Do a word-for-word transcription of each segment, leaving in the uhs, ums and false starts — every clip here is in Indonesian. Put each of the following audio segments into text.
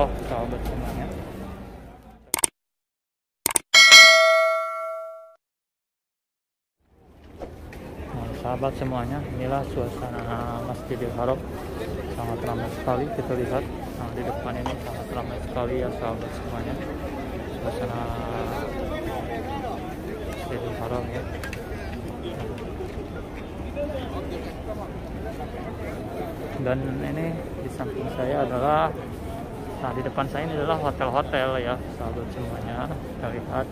umroh sahabat semuanya. Nah, sahabat semuanya, inilah suasana Masjidil Haram, sangat ramai sekali kita lihat. Nah, di depan ini sangat ramai sekali ya sahabat semuanya, suasana Masjidil Haram ya. Dan ini di samping saya adalah, nah di depan saya ini adalah hotel-hotel ya sahabat semuanya, kita lihat.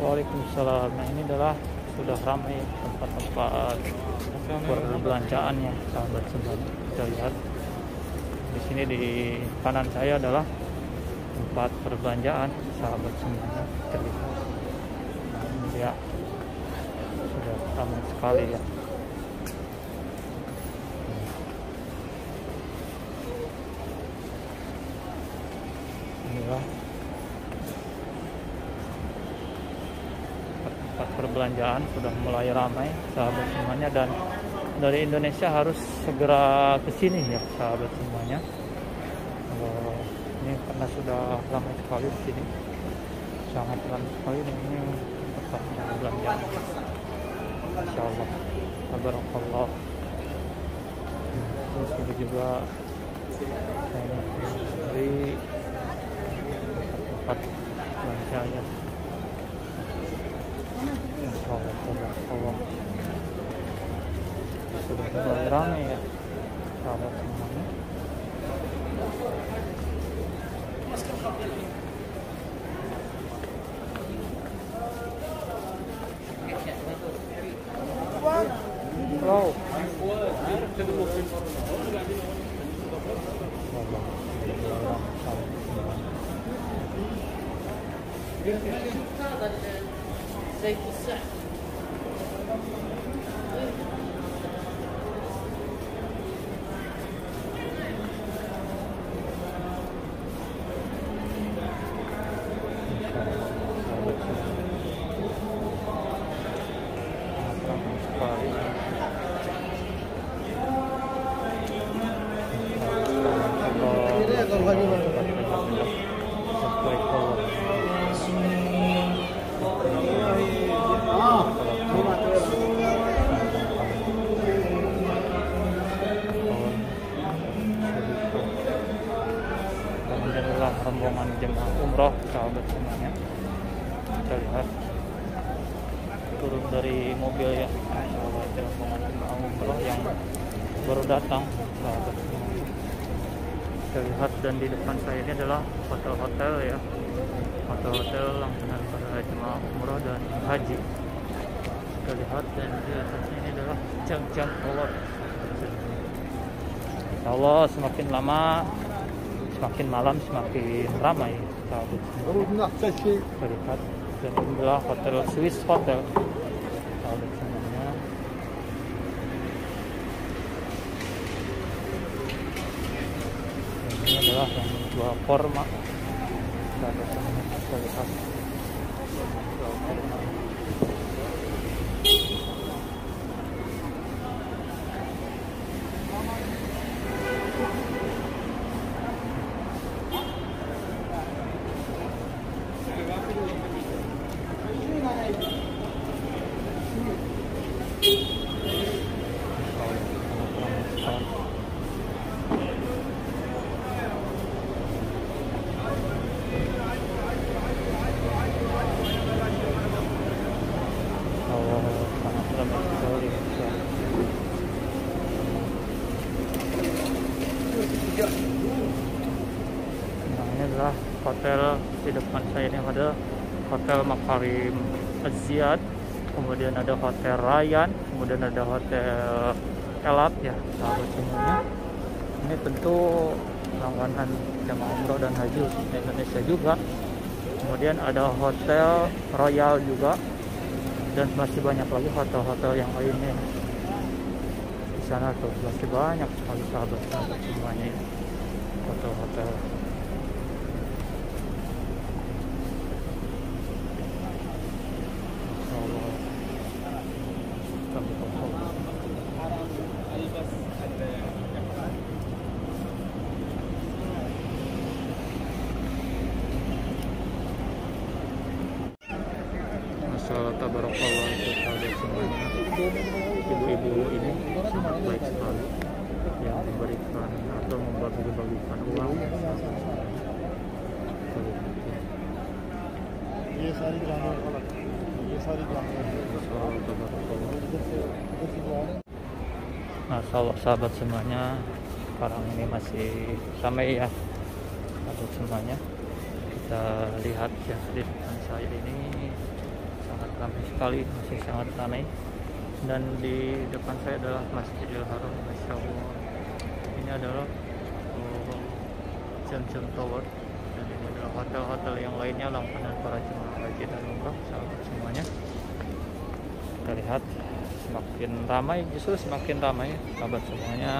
Waalaikumsalam. Nah ini adalah sudah ramai tempat-tempat perbelanjaannya sahabat semuanya, kita lihat. Di sini di kanan saya adalah tempat perbelanjaan sahabat semuanya, terlihat. Nah, ini dia sudah ramai sekali ya. Inilah tempat perbelanjaan sudah mulai ramai sahabat semuanya, dan dari Indonesia harus segera ke sini ya sahabat semuanya. Oh, ini karena sudah ramai sekali di sini, sangat ramai sekali, dan ini tempat perbelanjaan. Insya Allah, tabarakallah. Terus ini juga dari tempat perbelanjaan. Allah, Allah, Allah. Sudah mulai ramai ya sahabat semuanya. Wow. Allah. Rombongan jemaah umroh sahabat semuanya, kita lihat turun dari mobil ya sahabat, rombongan jemaah umroh yang baru datang sahabat semuanya, kita lihat. Dan di depan saya ini adalah hotel-hotel ya, hotel-hotel langganan para jemaah umroh dan haji, kita lihat. Dan di atasnya ini adalah jam-jam awal. Insya Allah semakin lama semakin malam semakin ramai sahabat semuanya, kita lihat. Dan ini adalah hotel Swiss Hotel sahabat semuanya. Dan ini adalah yang menjual korma sahabat semuanya, kita lihat. Hotel di depan saya ini ada hotel Makarim Aziat, kemudian ada hotel Ryan, kemudian ada hotel Elab ya sahabat semuanya. Ini tentu langganan jemaah umroh dan haji di Indonesia juga. Kemudian ada hotel Royal juga, dan masih banyak lagi hotel-hotel yang lainnya. sana tuh pasti banyak sekali sahabat-sahabat semuanya, hotel-hotel. Kalau sahabat semuanya sekarang ini masih ramai ya sahabat semuanya, kita lihat ya di depan saya ini sangat ramai sekali, masih sangat ramai. Dan di depan saya adalah Masjidil Haram. Masya Allah, ini adalah oh, Jam-jam Tower, dan ini adalah hotel-hotel yang lainnya langganan para jemaah haji dan umrah sahabat semuanya. Kita lihat semakin ramai, justru semakin ramai sahabat semuanya.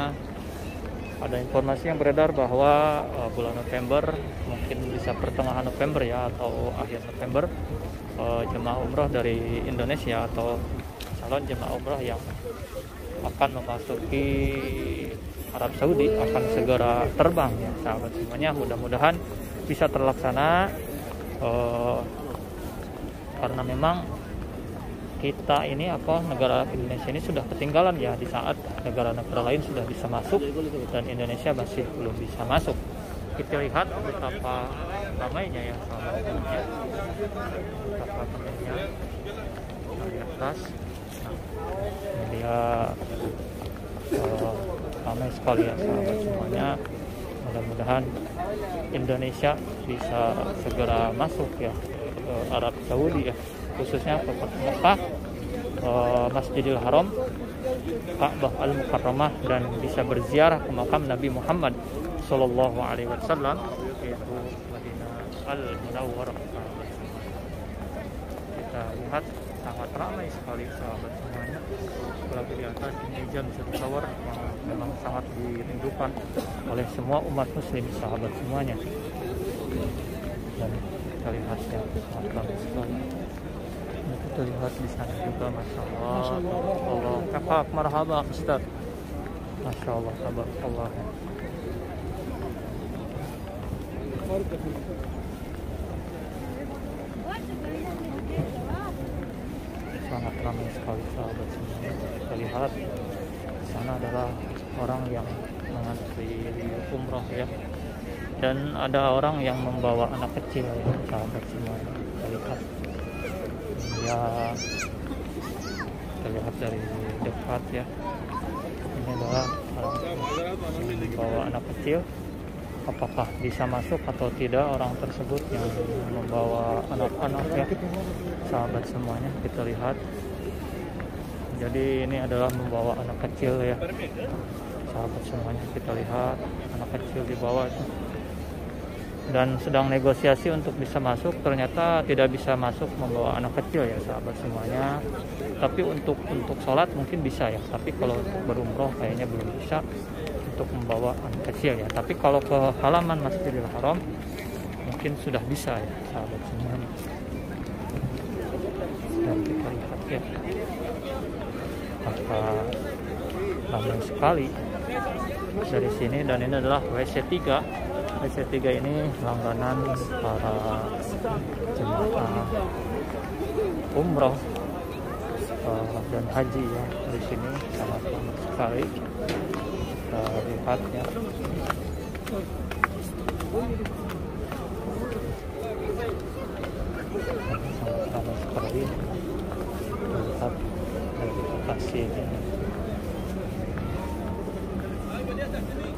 Ada informasi yang beredar bahwa uh, bulan November, mungkin bisa pertengahan November ya atau akhir November, uh, jemaah umrah dari Indonesia atau calon jemaah umrah yang akan memasuki Arab Saudi akan segera terbang ya sahabat semuanya. Mudah-mudahan bisa terlaksana, uh, karena memang kita ini apa negara Indonesia ini sudah ketinggalan ya, di saat negara-negara lain sudah bisa masuk dan Indonesia masih belum bisa masuk. Kita lihat betapa ramainya ya sahabat semuanya, betapa ramainya di atas. Nah, ini dia uh, ramai sekali ya sahabat semuanya. Mudah-mudahan Indonesia bisa segera masuk ya ke Arab Saudi ya, khususnya ke Makkah, eh, Masjidil Haram, Makkah Al Mukarramah, dan bisa berziarah ke makam Nabi Muhammad Shallallahu Alaihi Wasallam, yaitu Madinah Al Nawwar. Kita lihat sangat ramai sekali sahabat semuanya. Apalagi di atas ini Jam-jam Tower memang sangat dirindukan oleh semua umat Muslim sahabat semuanya. Dan kita lihat ya sangat ramai sekali. Kita lihat di sana juga, masya Allah, Allah, kakak, marhaba, Ustaz, masya Allah, sahabat Allah. Sangat ramai sekali sahabat semuanya. Kita lihat di sana adalah orang yang mengantri umroh ya, dan ada orang yang membawa anak kecil ya, sahabat semuanya. Kita lihat. Ya, kita lihat dari dekat ya. Ini adalah orang bawa anak kecil. Apakah bisa masuk atau tidak orang tersebut yang membawa anak-anak ya, sahabat semuanya. Kita lihat. Jadi ini adalah membawa anak kecil ya, sahabat semuanya. Kita lihat anak kecil di bawah itu, dan sedang negosiasi untuk bisa masuk, ternyata tidak bisa masuk membawa anak kecil ya sahabat semuanya. Tapi untuk untuk sholat mungkin bisa ya, tapi kalau untuk berumroh kayaknya belum bisa untuk membawa anak kecil ya. Tapi kalau ke halaman Masjidil Haram mungkin sudah bisa ya sahabat semuanya. Dan kita lihat ya, maka ramai sekali dari sini. Dan ini adalah W C tiga. W C tiga ini langganan para jemaah umroh uh, dan haji ya. Di sini sangat ramai sekali. Kita lihat ya. Sangat ramai sekali. Kita lihat dari lokasi ini.